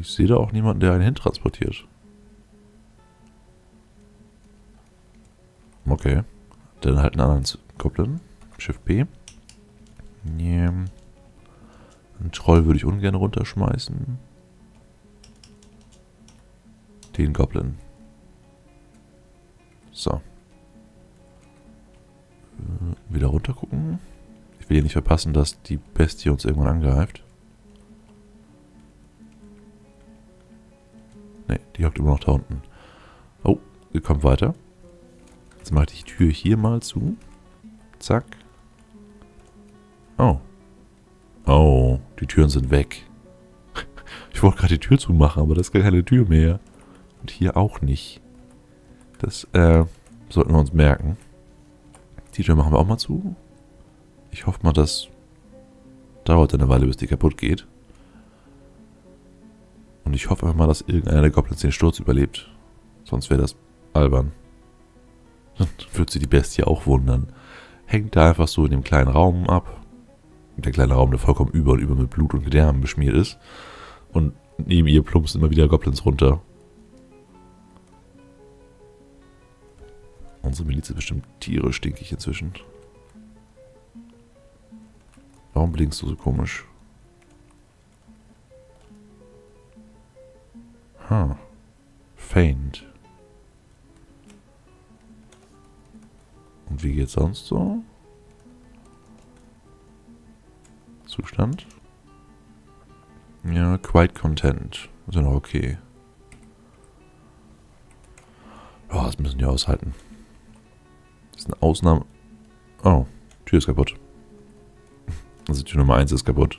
Ich sehe da auch niemanden, der einen hintransportiert. Okay. Dann halt einen anderen Goblin. Schiff B. Nee. Einen Troll würde ich ungern runterschmeißen. Den Goblin. So. Wieder runter gucken. Ich will hier nicht verpassen, dass die Bestie uns irgendwann angreift. Ne, die hockt immer noch da unten. Oh, sie kommt weiter. Jetzt mache ich die Tür hier mal zu. Zack. Oh. Oh, die Türen sind weg. Ich wollte gerade die Tür zumachen, aber das ist gar keine Tür mehr. Und hier auch nicht. Das sollten wir uns merken. Die Tür machen wir auch mal zu. Ich hoffe mal, das dauert eine Weile, bis die kaputt geht. Und ich hoffe einfach mal, dass irgendeiner der Goblins den Sturz überlebt. Sonst wäre das albern. Dann würde sie die Bestie auch wundern. Hängt da einfach so in dem kleinen Raum ab. Der kleine Raum, der vollkommen über und über mit Blut und Gedärmen beschmiert ist. Und neben ihr plumpsen immer wieder Goblins runter. Unsere Miliz ist bestimmt tierisch stinkig inzwischen. Warum blinkst du so komisch? Ha. Faint. Und wie geht's sonst so? Zustand? Ja, quite content. Ist ja noch okay. Oh, das müssen wir aushalten. Das ist eine Ausnahme. Oh, Tür ist kaputt. Also Tür Nummer 1 ist kaputt.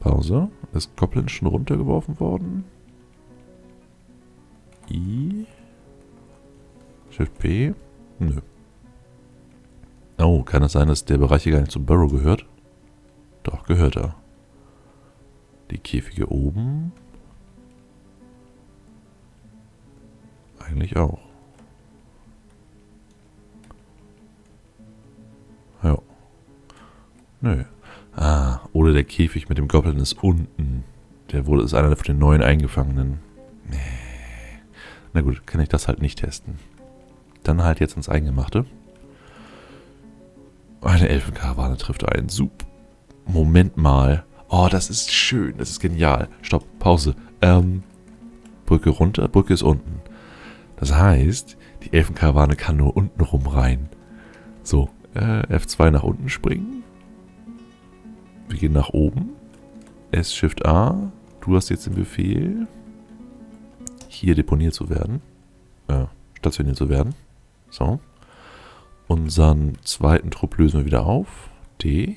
Pause. Ist Goblin schon runtergeworfen worden? I. Shift B? Nö. Oh, kann das sein, dass der Bereich hier gar nicht zum Burrow gehört? Doch, gehört er. Die Käfige oben? Eigentlich auch. Ja. Nö. Ah, oder der Käfig mit dem Goblin ist unten. Der wurde, ist einer von den neuen Eingefangenen. Nee. Na gut, kann ich das halt nicht testen. Dann halt jetzt ins Eingemachte. Eine Elfenkarawane trifft ein. Sup. Moment mal. Oh, das ist schön. Das ist genial. Stopp. Pause. Brücke runter. Brücke ist unten. Das heißt, die Elfenkarawane kann nur unten rum rein. So. F2 nach unten springen. Wir gehen nach oben. S-Shift-A. Du hast jetzt den Befehl, hier deponiert zu werden. Stationiert zu werden. So. Unseren zweiten Trupp lösen wir wieder auf. D.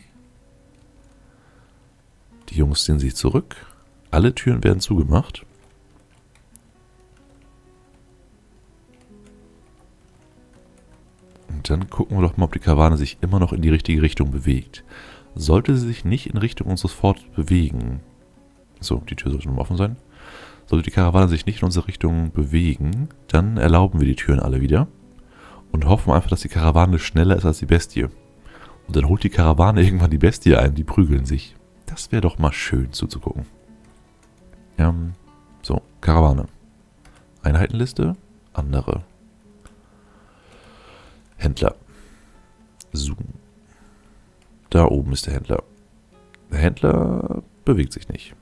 Die Jungs ziehen sich zurück. Alle Türen werden zugemacht. Und dann gucken wir doch mal, ob die Karawane sich immer noch in die richtige Richtung bewegt. Sollte sie sich nicht in Richtung unseres Forts bewegen. So, die Tür sollte nun offen sein. Sollte die Karawane sich nicht in unsere Richtung bewegen, dann erlauben wir die Türen alle wieder. Und hoffen einfach, dass die Karawane schneller ist als die Bestie. Und dann holt die Karawane irgendwann die Bestie ein, die prügeln sich. Das wäre doch mal schön zuzugucken. So, Karawane. Einheitenliste, andere. Händler. Zoom. Da oben ist der Händler. Der Händler bewegt sich nicht.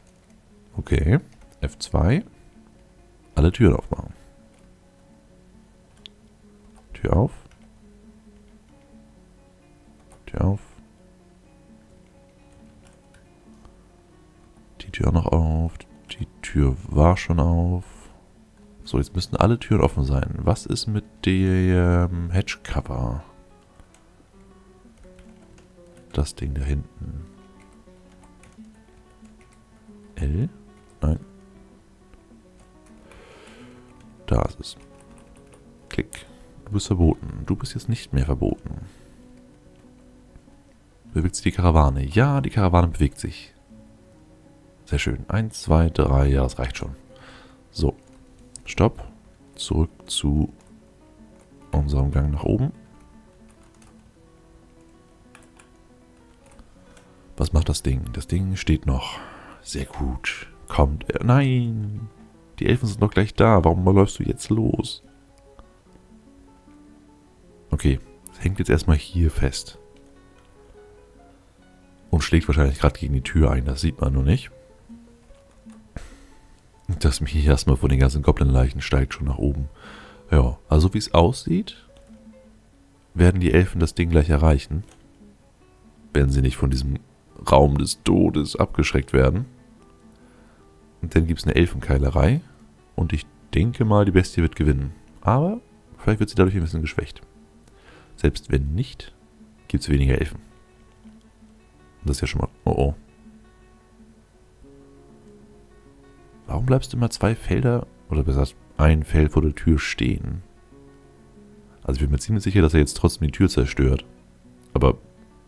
Okay, F2. Alle Türen aufmachen. Tür auf. Tür auf. Die Tür auch noch auf. Die Tür war schon auf. So, jetzt müssen alle Türen offen sein. Was ist mit dem Hedgecover? Das Ding da hinten. L? Nein. Da ist es. Klick. Du bist verboten. Du bist jetzt nicht mehr verboten. Bewegt sich die Karawane? Ja, die Karawane bewegt sich. Sehr schön. 1, 2, 3. Ja, das reicht schon. So. Stopp. Zurück zu unserem Gang nach oben. Was macht das Ding? Das Ding steht noch. Sehr gut. Kommt. Nein. Die Elfen sind doch gleich da. Warum läufst du jetzt los? Okay. Das hängt jetzt erstmal hier fest. Und schlägt wahrscheinlich gerade gegen die Tür ein. Das sieht man nur nicht. Das Mii erstmal von den ganzen Goblin-Leichen steigt schon nach oben. Ja, also wie es aussieht, werden die Elfen das Ding gleich erreichen. Wenn sie nicht von diesem Raum des Todes abgeschreckt werden. Und dann gibt es eine Elfenkeilerei. Und ich denke mal, die Bestie wird gewinnen. Aber vielleicht wird sie dadurch ein bisschen geschwächt. Selbst wenn nicht, gibt es weniger Elfen. Und das ist ja schon mal... Oh oh. Warum bleibst du immer zwei Felder, oder besser gesagt, ein Feld vor der Tür stehen? Also ich bin mir ziemlich sicher, dass er jetzt trotzdem die Tür zerstört. Aber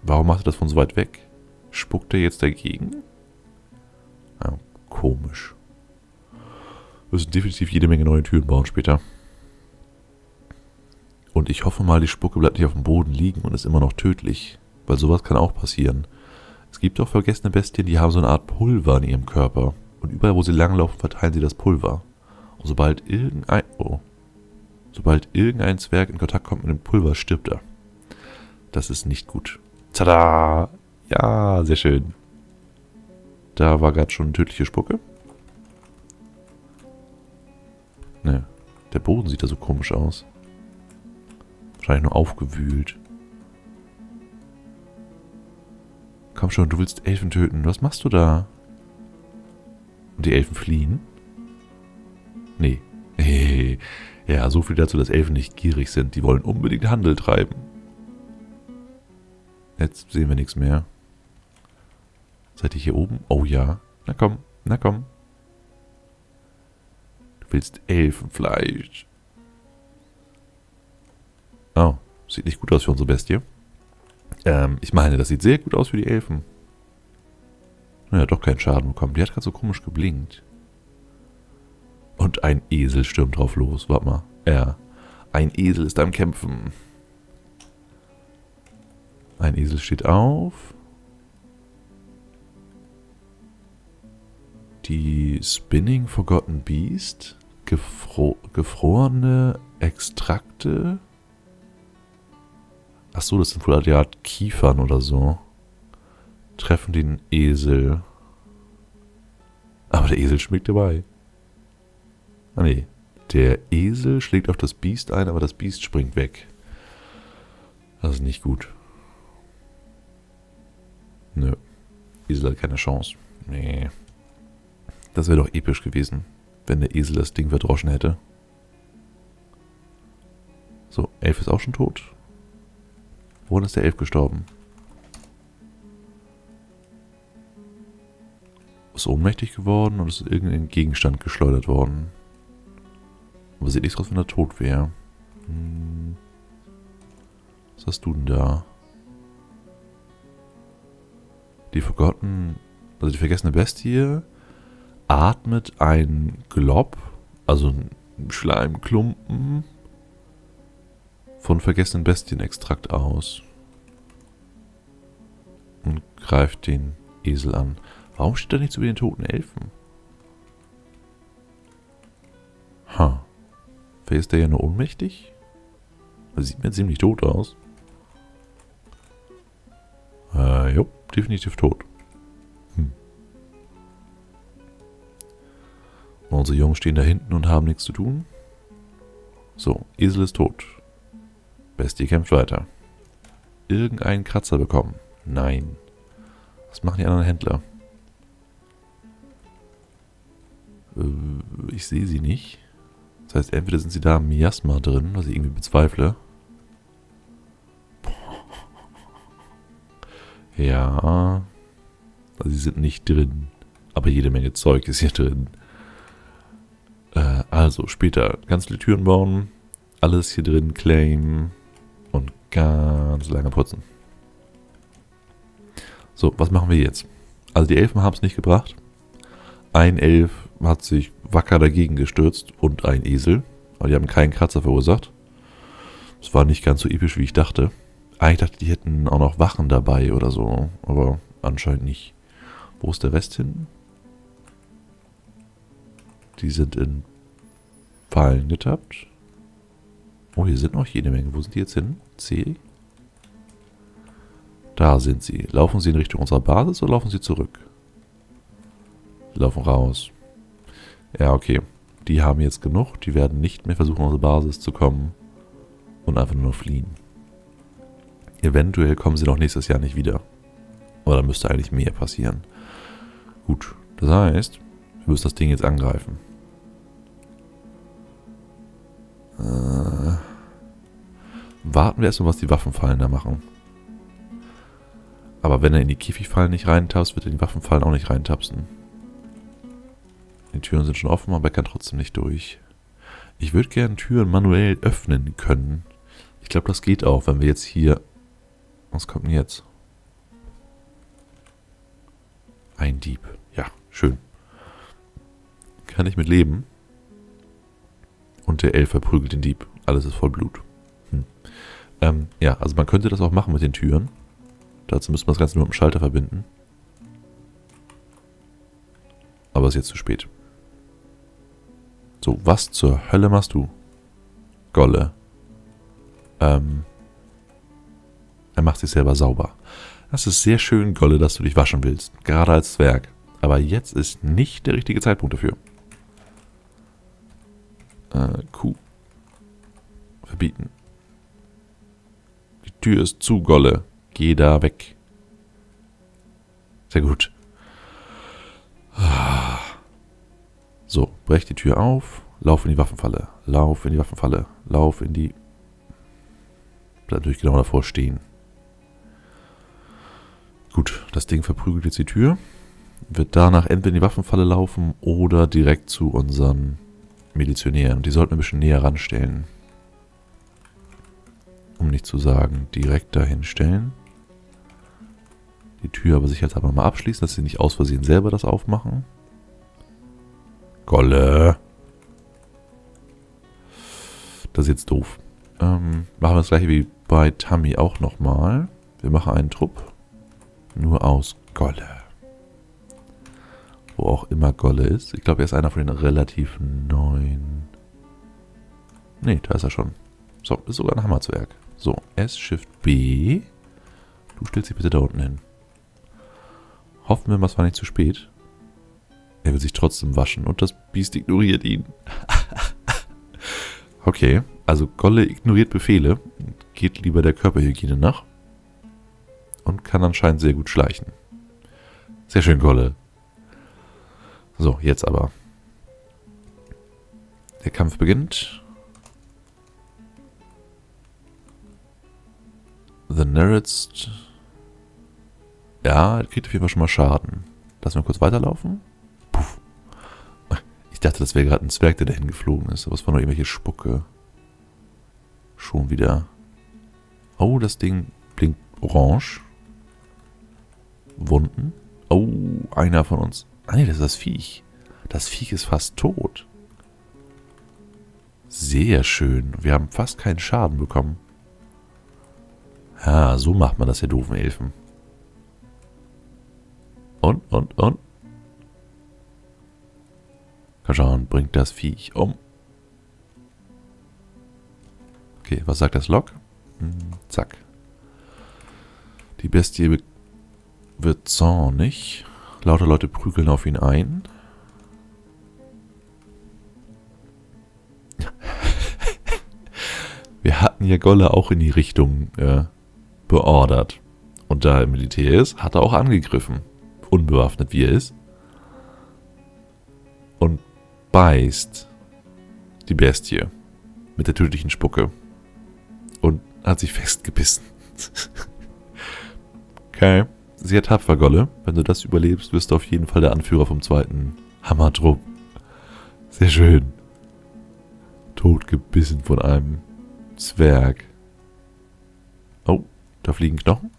warum macht er das von so weit weg? Spuckt er jetzt dagegen? Ja, komisch. Wir müssen definitiv jede Menge neue Türen bauen später. Und ich hoffe mal, die Spucke bleibt nicht auf dem Boden liegen und ist immer noch tödlich. Weil sowas kann auch passieren. Es gibt auch vergessene Bestien, die haben so eine Art Pulver in ihrem Körper. Und überall, wo sie langlaufen, verteilen sie das Pulver. Und sobald irgendein Zwerg in Kontakt kommt mit dem Pulver, stirbt er. Das ist nicht gut. Tada! Ja, sehr schön. Da war gerade schon tödliche Spucke. Ne, der Boden sieht da so komisch aus. Wahrscheinlich nur aufgewühlt. Komm schon, du willst Elfen töten. Was machst du da? Und die Elfen fliehen? Nee. Ja, so viel dazu, dass Elfen nicht gierig sind. Die wollen unbedingt Handel treiben. Jetzt sehen wir nichts mehr. Seid ihr hier oben? Oh ja. Na komm, na komm. Du willst Elfenfleisch. Oh, sieht nicht gut aus für unsere Bestie. Ich meine, das sieht sehr gut aus für die Elfen. Naja, doch keinen Schaden bekommen. Die hat gerade so komisch geblinkt. Und ein Esel stürmt drauf los. Warte mal. Ja. Ein Esel ist am Kämpfen. Ein Esel steht auf. Die Spinning Forgotten Beast. Gefrorene Extrakte. Achso, das sind wohl eine Art Kiefern oder so. Treffen den Esel. Aber der Esel schmeckt dabei. Ah ne, der Esel schlägt auf das Biest ein, aber das Biest springt weg. Das ist nicht gut. Nö, Esel hat keine Chance. Nee. Das wäre doch episch gewesen, wenn der Esel das Ding verdroschen hätte. So, Elf ist auch schon tot. Woran ist der Elf gestorben? Ist ohnmächtig geworden und ist irgendein Gegenstand geschleudert worden. Aber sieht nichts draus, wenn er tot wäre. Hm. Was hast du denn da? Die vergessene Bestie atmet ein Glob, also ein Schleimklumpen von vergessenen Bestienextrakt aus. Und greift den Esel an. Warum steht da nichts über den toten Elfen? Ha. Vielleicht ist der ja nur ohnmächtig? Das sieht mir ziemlich tot aus. Jo, definitiv tot. Hm. Und unsere Jungs stehen da hinten und haben nichts zu tun. So, Esel ist tot. Bestie kämpft weiter. Irgendeinen Kratzer bekommen. Nein. Was machen die anderen Händler? Ich sehe sie nicht. Das heißt, entweder sind sie da im Miasma drin, was ich irgendwie bezweifle. Ja. Also sie sind nicht drin. Aber jede Menge Zeug ist hier drin. Also, später ganz viele Türen bauen. Alles hier drin claimen. Und ganz lange putzen. So, was machen wir jetzt? Also die Elfen haben es nicht gebracht. Ein Elf hat sich wacker dagegen gestürzt und ein Esel. Aber die haben keinen Kratzer verursacht. Es war nicht ganz so episch, wie ich dachte. Eigentlich dachte ich, die hätten auch noch Wachen dabei oder so. Aber anscheinend nicht. Wo ist der Rest hin? Die sind in Fallen getappt. Oh, hier sind noch jede Menge. Wo sind die jetzt hin? C? Da sind sie. Laufen sie in Richtung unserer Basis oder laufen sie zurück? Sie laufen raus. Ja, okay. Die haben jetzt genug. Die werden nicht mehr versuchen, unsere Basis zu kommen und einfach nur fliehen. Eventuell kommen sie noch nächstes Jahr nicht wieder. Aber da müsste eigentlich mehr passieren. Gut. Das heißt, wir müssen das Ding jetzt angreifen. Warten wir erstmal, was die Waffenfallen da machen. Aber wenn er in die Käfigfallen nicht reintapst, wird er in die Waffenfallen auch nicht reintapsen. Die Türen sind schon offen, aber er kann trotzdem nicht durch. Ich würde gerne Türen manuell öffnen können. Ich glaube, das geht auch, wenn wir jetzt hier... Was kommt denn jetzt? Ein Dieb. Ja, schön. Kann ich mit leben. Und der Elf verprügelt den Dieb. Alles ist voll Blut. Ja, also man könnte das auch machen mit den Türen. Dazu müsste man das Ganze nur mit dem Schalter verbinden. Aber es ist jetzt zu spät. So, was zur Hölle machst du? Golle. Er macht sich selber sauber. Das ist sehr schön, Golle, dass du dich waschen willst. Gerade als Zwerg. Aber jetzt ist nicht der richtige Zeitpunkt dafür. Kuh. Verbieten. Die Tür ist zu, Golle. Geh da weg. Sehr gut. So, brech die Tür auf. Lauf in die Waffenfalle. Lauf in die Waffenfalle. Lauf in die... Bleib natürlich genau davor stehen. Gut, das Ding verprügelt jetzt die Tür. Wird danach entweder in die Waffenfalle laufen oder direkt zu unseren Milizionären. Die sollten wir ein bisschen näher ranstellen. Um nicht zu sagen, direkt dahin stellen. Die Tür aber sicherheitshalber mal abschließen, dass sie nicht aus Versehen selber das aufmachen. Golle! Das ist jetzt doof. Machen wir das gleiche wie bei Tammy auch nochmal. Wir machen einen Trupp. Nur aus Golle. Wo auch immer Golle ist. Ich glaube, er ist einer von den relativ neuen. Ne, da ist er schon. So, ist sogar ein Hammerzwerg. So, S-Shift-B. Du stellst dich bitte da unten hin. Hoffen wir mal, es war nicht zu spät. Er will sich trotzdem waschen und das Biest ignoriert ihn. Okay, also Golle ignoriert Befehle, geht lieber der Körperhygiene nach und kann anscheinend sehr gut schleichen. Sehr schön, Golle. So, jetzt aber. Der Kampf beginnt. The nearest... Ja, kriegt auf jeden Fall schon mal Schaden. Lass mal kurz weiterlaufen. Puff. Ich dachte, das wäre gerade ein Zwerg, der dahin geflogen ist. Aber es war nur irgendwelche Spucke. Schon wieder. Oh, das Ding blinkt orange. Wunden. Oh, einer von uns. Ah ne, das ist das Viech. Das Viech ist fast tot. Sehr schön. Wir haben fast keinen Schaden bekommen. Ja, so macht man das, ihr doofen Elfen. Und. Komm schon, bringt das Viech um. Okay, was sagt das Log? Zack. Die Bestie wird zornig. Lauter Leute prügeln auf ihn ein. Wir hatten ja Golle auch in die Richtung beordert. Und da er Militär ist, hat er auch angegriffen. Unbewaffnet wie er ist. Und beißt die Bestie mit der tödlichen Spucke. Und hat sich festgebissen. Okay. Sehr tapfer, Golle. Wenn du das überlebst, wirst du auf jeden Fall der Anführer vom zweiten Hammertrupp. Sehr schön. Totgebissen von einem Zwerg. Oh, da fliegen Knochen.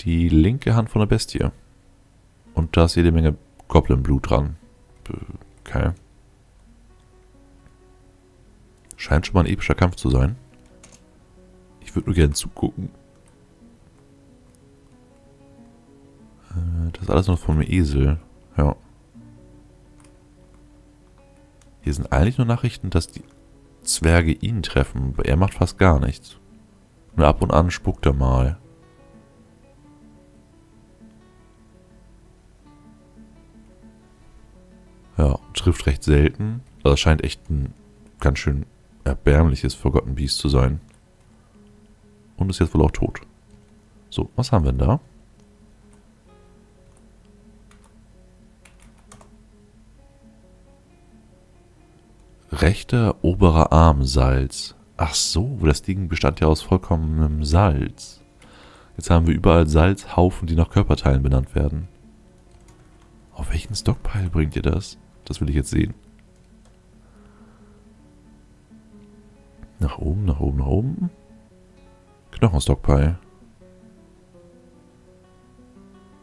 Die linke Hand von der Bestie. Und da ist jede Menge Goblin-Blut dran. Okay. Scheint schon mal ein epischer Kampf zu sein. Ich würde nur gerne zugucken. Das Das ist alles noch vom Esel. Ja. Hier sind eigentlich nur Nachrichten, dass die Zwerge ihn treffen. Er macht fast gar nichts. Nur ab und an spuckt er mal. Ja, trifft recht selten. Also das scheint echt ein ganz schön erbärmliches Forgotten Beast zu sein. Und ist jetzt wohl auch tot. So, was haben wir denn da? Rechter oberer Arm Salz. Ach so, das Ding bestand ja aus vollkommenem Salz. Jetzt haben wir überall Salzhaufen, die nach Körperteilen benannt werden. Auf welchen Stockpile bringt ihr das? Das will ich jetzt sehen. Nach oben, nach oben, nach oben. Knochenstockpile.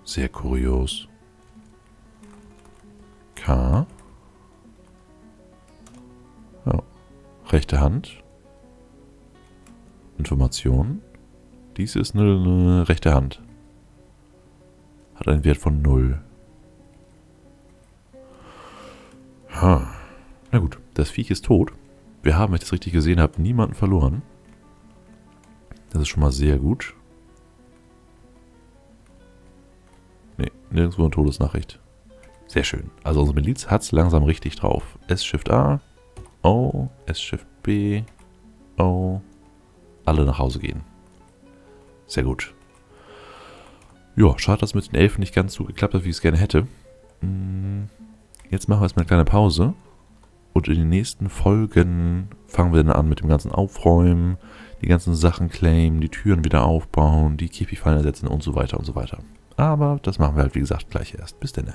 Sehr kurios. K. Ja. Rechte Hand. Information. Dies ist eine rechte Hand. Hat einen Wert von 0. Ha. Na gut, das Viech ist tot. Wir haben, wenn ich das richtig gesehen habe, niemanden verloren. Das ist schon mal sehr gut. Ne, nirgendwo eine Todesnachricht. Sehr schön. Also unsere Miliz hat es langsam richtig drauf. S-Shift-A, O, S-Shift-B, O. Alle nach Hause gehen. Sehr gut. Ja, schade, dass es mit den Elfen nicht ganz so geklappt hat, wie ich es gerne hätte. Jetzt machen wir erstmal eine kleine Pause. Und in den nächsten Folgen fangen wir dann an mit dem ganzen Aufräumen, die ganzen Sachen claimen, die Türen wieder aufbauen, die Käfigfallen ersetzen und so weiter und so weiter. Aber das machen wir halt, wie gesagt, gleich erst. Bis denn.